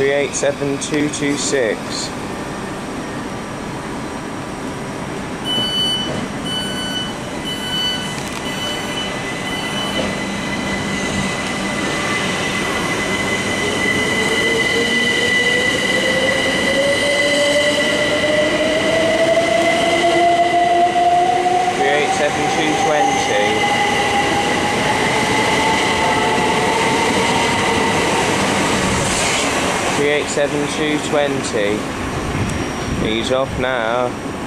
387226. Seven 220. He's off now.